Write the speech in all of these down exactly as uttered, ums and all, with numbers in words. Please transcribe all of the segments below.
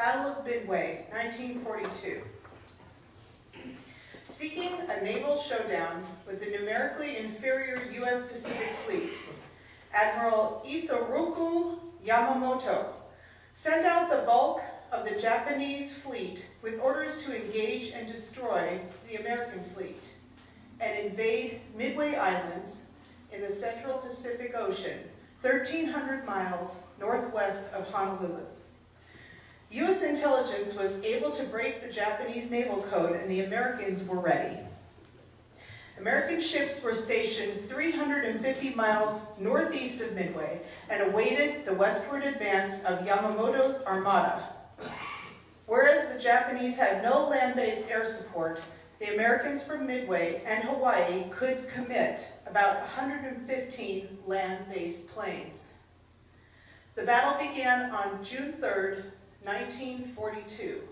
Battle of Midway, nineteen forty-two. Seeking a naval showdown with the numerically inferior U S Pacific Fleet, Admiral Isoroku Yamamoto sent out the bulk of the Japanese fleet with orders to engage and destroy the American fleet and invade Midway Islands in the central Pacific Ocean, thirteen hundred miles northwest of Honolulu. U S intelligence was able to break the Japanese naval code, and the Americans were ready. American ships were stationed three hundred fifty miles northeast of Midway and awaited the westward advance of Yamamoto's armada. Whereas the Japanese had no land-based air support, the Americans from Midway and Hawaii could commit about one hundred fifteen land-based planes. The battle began on June third, nineteen forty-two,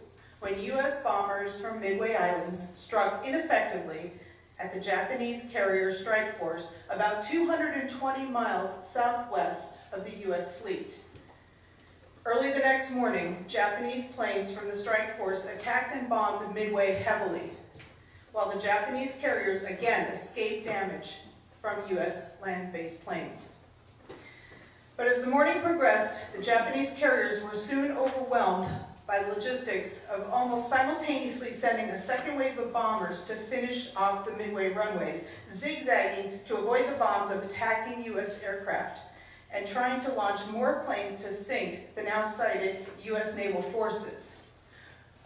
when U S bombers from Midway Islands struck ineffectively at the Japanese carrier strike force about two hundred twenty miles southwest of the U S fleet. Early the next morning, Japanese planes from the strike force attacked and bombed Midway heavily, while the Japanese carriers again escaped damage from U S land-based planes. But as the morning progressed, the Japanese carriers were soon overwhelmed by the logistics of almost simultaneously sending a second wave of bombers to finish off the Midway runways, zigzagging to avoid the bombs of attacking U S aircraft, and trying to launch more planes to sink the now sighted U S naval forces.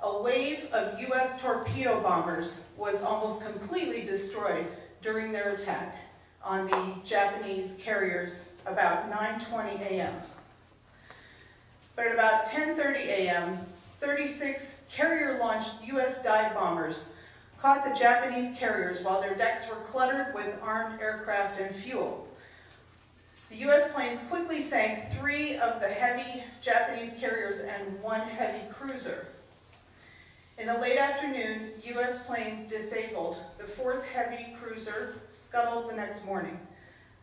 A wave of U S torpedo bombers was almost completely destroyed during their attack on the Japanese carriers about nine twenty a m But at about ten thirty a m, thirty-six carrier-launched U S dive bombers caught the Japanese carriers while their decks were cluttered with armed aircraft and fuel. The U S planes quickly sank three of the heavy Japanese carriers and one heavy cruiser. In the late afternoon, U S planes disabled the fourth heavy cruiser, scuttled the next morning,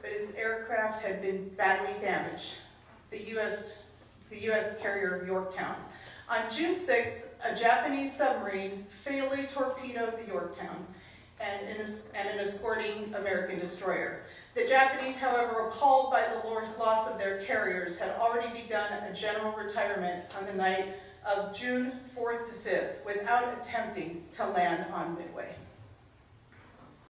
but its aircraft had been badly damaged, the U S, the U S carrier Yorktown. On June sixth, a Japanese submarine fatally torpedoed the Yorktown and an, and an escorting American destroyer. The Japanese, however, appalled by the loss of their carriers, had already begun a general retirement on the night of June fourth to fifth without attempting to land on Midway.